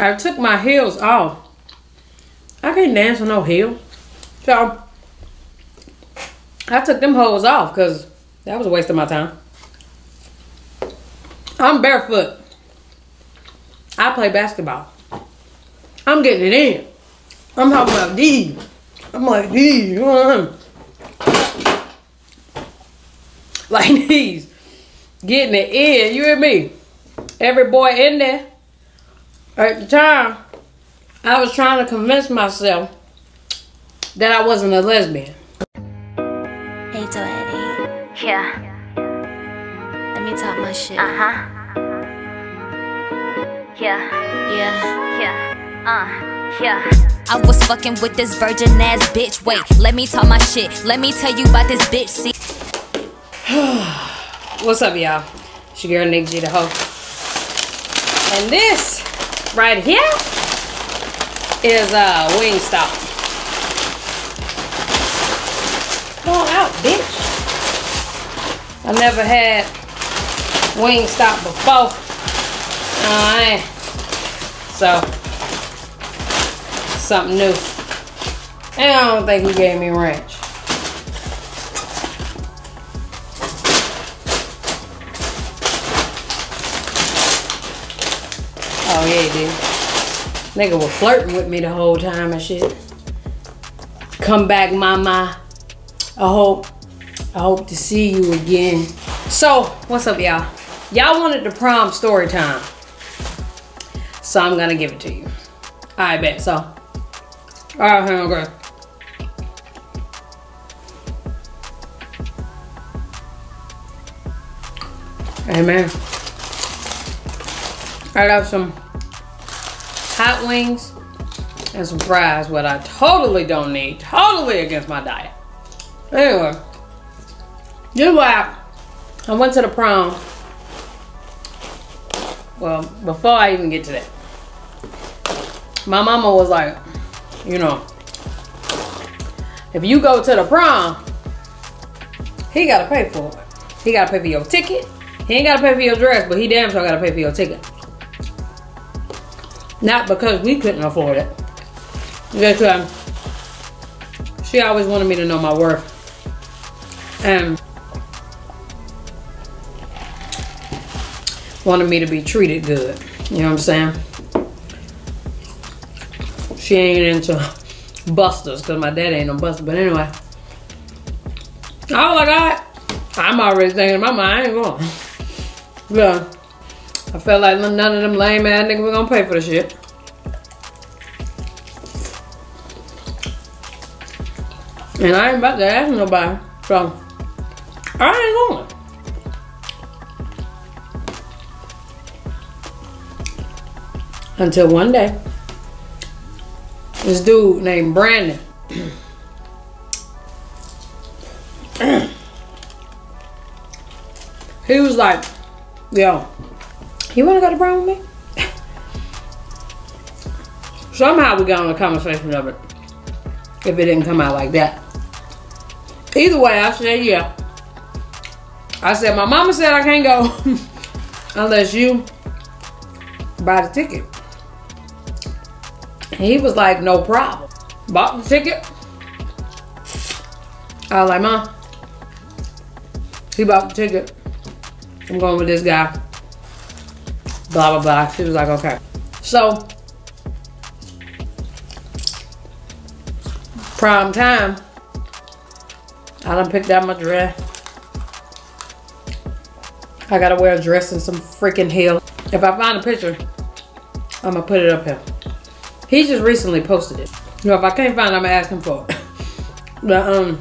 I took my heels off. I can't dance with no heel. So I took them hoes off because that was a waste of my time. I'm barefoot. I play basketball. I'm getting it in. I'm talking about these. I'm like these. Like these. Getting it in. You hear me? Every boy in there. At the time, I was trying to convince myself that I wasn't a lesbian. Hey, Daddy. Yeah. Let me talk my shit. I was fucking with this virgin ass bitch. Wait, let me talk my shit. Let me tell you about this bitch. See. What's up, y'all? It's your girl Nick G, the hoe. And this right here is Wingstop. Fall out, bitch. I never had Wingstop before. Alright. So, something new. And I don't think he gave me ranch. Oh yeah, he did. Nigga was flirting with me the whole time and shit. Come back, mama. I hope to see you again. So, what's up, y'all? Y'all wanted the prom story time. So I'm gonna give it to you. I bet so. Alright, hang on, girl. Hey, man. I got some hot wings and some fries, what I totally don't need. Totally against my diet. Anyway, this is why I went to the prom. Well, before I even get to that, my mama was like, you know, if you go to the prom, he gotta pay for it. He gotta pay for your ticket. He ain't gotta pay for your dress, but he damn sure gotta pay for your ticket. Not because we couldn't afford it. Just, she always wanted me to know my worth. And wanted me to be treated good. You know what I'm saying? She ain't into busters, because my dad ain't no buster. But anyway. Oh my God. I'm already thinking in my mind, I ain't going. Yeah. I felt like none of them lame ass niggas were gonna pay for the shit. And I ain't about to ask nobody, so I ain't going. Until one day, this dude named Brandon. He was like, yo, you wanna go to prom with me? Somehow we got on a conversation of it. If it didn't come out like that. Either way, I said yeah. I said, my mama said I can't go unless you buy the ticket. And he was like, no problem. Bought the ticket. I was like, Mom, he bought the ticket. I'm going with this guy. Blah, blah, blah. She was like, okay. So, prime time, I done picked out my dress. I gotta wear a dress and some freaking heels. If I find a picture, I'm gonna put it up here. He just recently posted it. You know, if I can't find it, I'm gonna ask him for it. But,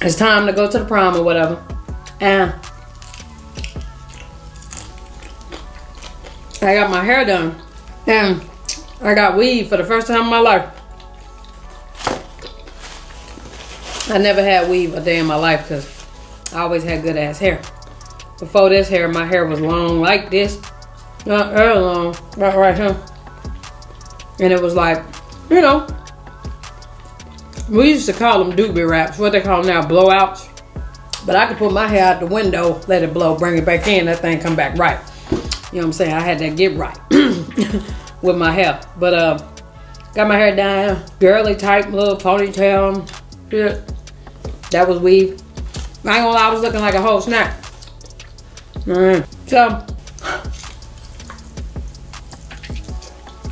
it's time to go to the prom or whatever. And I got my hair done and I got weave for the first time in my life. I never had weave a day in my life because I always had good ass hair. Before this hair, my hair was long like this, not very long, right here. And it was like, you know, we used to call them doobie wraps, what they call now blowouts. But I could put my hair out the window, let it blow, bring it back in, that thing come back right. You know what I'm saying? I had to get right with my hair. But got my hair down, girly type little ponytail. Yeah. That was weave. I ain't gonna lie, I was looking like a whole snack. So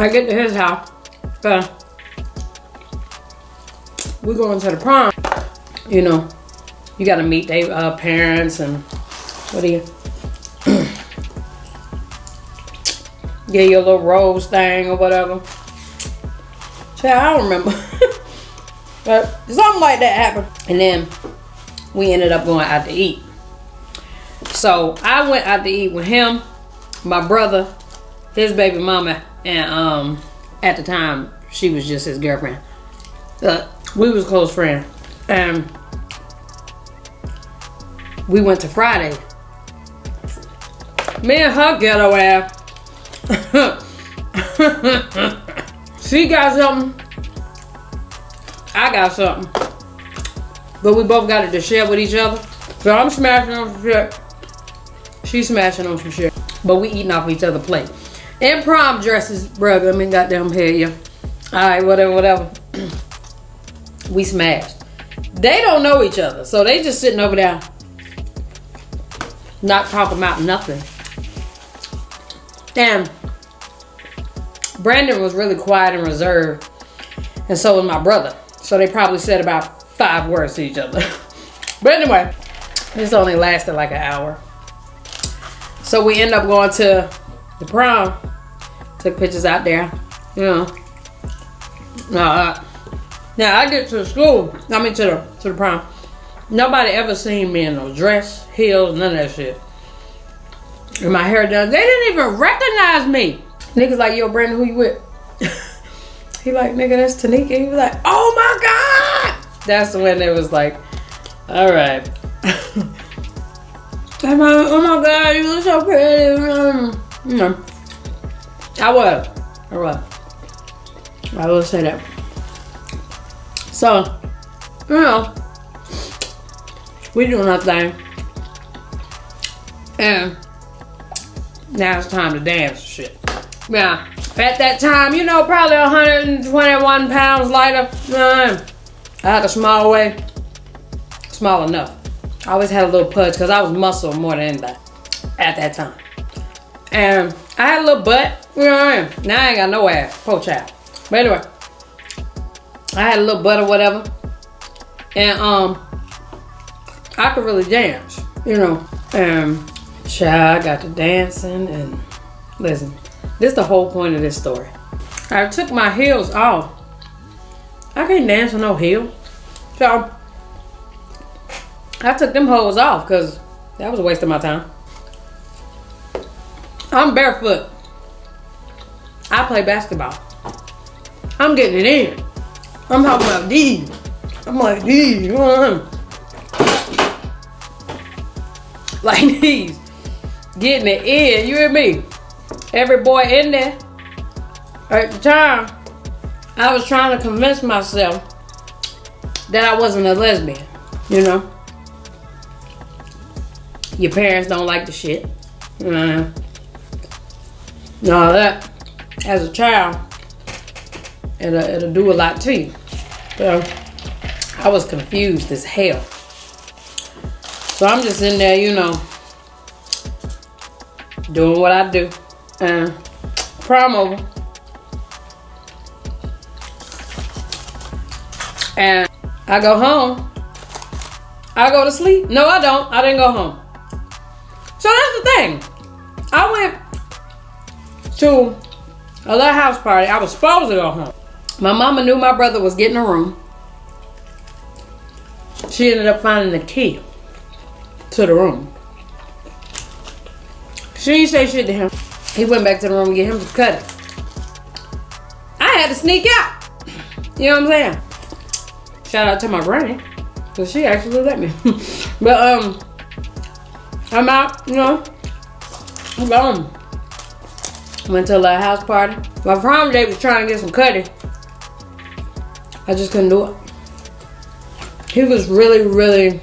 I get to his house. We're going to the prom. You know, you gotta meet their parents and what do you get your little rose thing or whatever. Child, I don't remember. But something like that happened. And then we ended up going out to eat. So I went out to eat with him, my brother, his baby mama, and at the time she was just his girlfriend. We was close friends. And we went to Friday. Me and her ghetto ass. She got something, I got something, but we both got it to share with each other. So I'm smashing on some shit, she's smashing on some shit, but we eating off each other's plate. And prom dresses, brother, I mean goddamn hair, yeah. Alright, whatever, whatever. We smashed. They don't know each other, so they just sitting over there, not talking about nothing. Damn. Brandon was really quiet and reserved, and so was my brother. So they probably said about 5 words to each other. But anyway, this only lasted like an hour. So we end up going to the prom. Took pictures out there, you know. Now I get to the school. I mean to the prom. Nobody ever seen me in no dress, heels, none of that shit. And my hair done. They didn't even recognize me. Niggas like, yo, Brandon, who you with? He like, nigga, that's Tanika. He was like, oh my God. That's when it was like, all right. Oh my God, you look so pretty. You know, I was. I will say that. So, you know, we doing our thing. And now it's time to dance and shit. Yeah, at that time, you know, probably 121 pounds lighter. I had a small waist, small enough. I always had a little pudge because I was muscle more than anybody at that time. And I had a little butt. You know what I mean? Now I ain't got no ass, poor child. But anyway, I had a little butt or whatever, and I could really dance, you know. And child, I got to dancing and listen. This is the whole point of this story. I took my heels off. I can't dance with no heels. So, I took them hoes off because that was a waste of my time. I'm barefoot. I play basketball. I'm getting it in. I'm talking about these. I'm like these. Like these. Getting it in, you hear me? Every boy in there, at the time, I was trying to convince myself that I wasn't a lesbian, you know? Your parents don't like the shit. No, that, as a child, it'll do a lot to you. So, I was confused as hell. So I'm just in there, you know, doing what I do. Prom over, and I go home. I go to sleep. No, I don't. I didn't go home. So that's the thing. I went to a little house party. I was supposed to go home. My mama knew my brother was getting a room. She ended up finding the key to the room. She didn't say shit to him. He went back to the room to get him to cut it. I had to sneak out. You know what I'm saying? Shout out to my granny, because she actually let me. But I'm out, you know. I'm gone. Went to a little house party. My prom date was trying to get some cutting. I just couldn't do it. He was really, really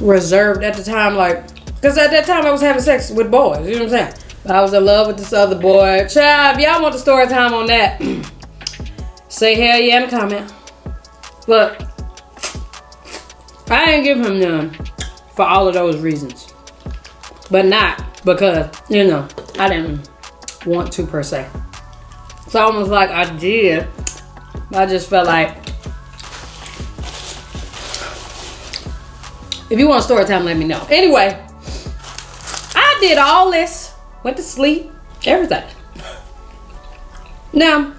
reserved at the time. Like, Because at that time, I was having sex with boys. You know what I'm saying? I was in love with this other boy. Child, if y'all want the story time on that, say hell yeah in the comment. Look, I didn't give him none for all of those reasons. But not because, you know, I didn't want to per se. It's almost like I did. I just felt like, if you want story time, let me know. Anyway, I did all this. Went to sleep. Everything. Now,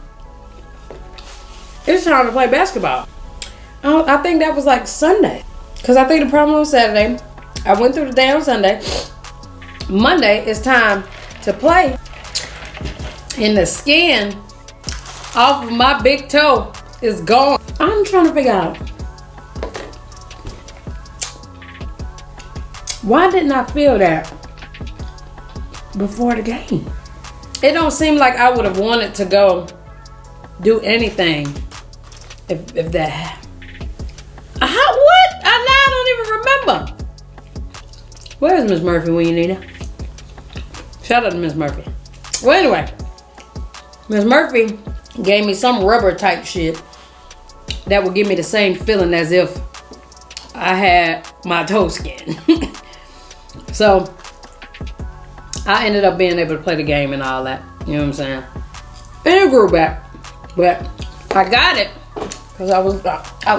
it's time to play basketball. I think that was like Sunday. Because I think the problem was Saturday. I went through the day on Sunday. Monday, it's time to play. And the skin off of my big toe is gone. I'm trying to figure out, why didn't I feel that before the game? It don't seem like I would have wanted to go do anything if that happened. How, what? I now don't even remember. Where's Miss Murphy when you need her? Shout out to Miss Murphy. Well, anyway, Miss Murphy gave me some rubber type shit that would give me the same feeling as if I had my toe skin. So I ended up being able to play the game and all that. You know what I'm saying? And it grew back. But I got it because I was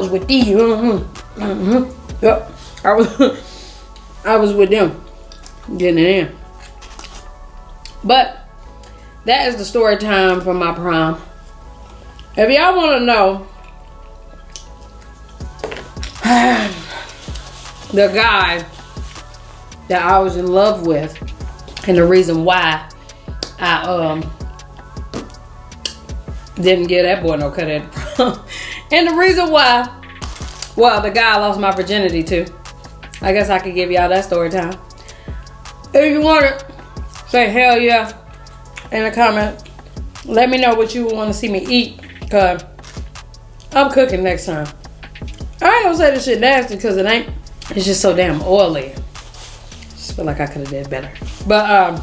with these. Yep. I was with them getting it in. But that is the story time for my prom. If y'all want to know the guy that I was in love with and the reason why I didn't give that boy no cut at prom, and the reason why, well, the guy I lost my virginity to, I guess I could give y'all that story time. If you want it, say hell yeah in the comment. Let me know what you want to see me eat, because I'm cooking next time. I ain't gonna say this shit nasty because it ain't. It's just so damn oily. Just feel like I could have did better. But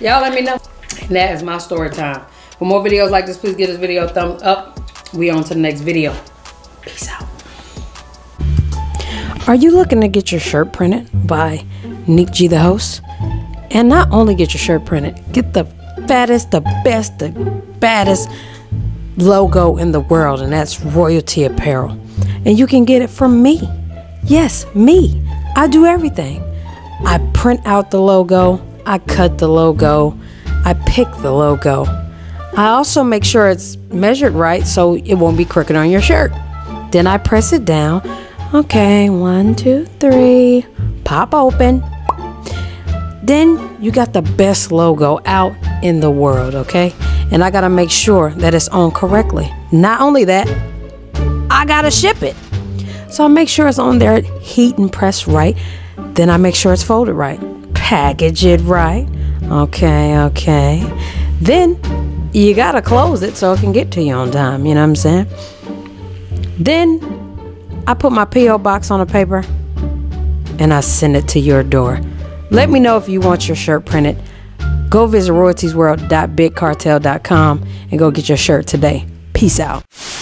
y'all let me know. And that is my story time. For more videos like this, please give this video a thumbs up. We on to the next video. Peace out. Are you looking to get your shirt printed by Nick G the host? And not only get your shirt printed, get the fattest, the best, the baddest logo in the world, and that's Royalty Apparel. And you can get it from me. Yes, me. I do everything. I print out the logo. I cut the logo. I pick the logo. I also make sure it's measured right so it won't be crooked on your shirt. Then I press it down. Okay, 1, 2, 3. Pop open. Then you got the best logo out in the world, okay? And I gotta make sure that it's on correctly. Not only that, I gotta ship it. So I make sure it's on there, heat and press right. Then I make sure it's folded right. Package it right. Okay, okay. Then you gotta close it so it can get to you on time. You know what I'm saying? Then I put my P.O. box on a paper and I send it to your door. Let me know if you want your shirt printed. Go visit royaltiesworld.bigcartel.com and go get your shirt today. Peace out.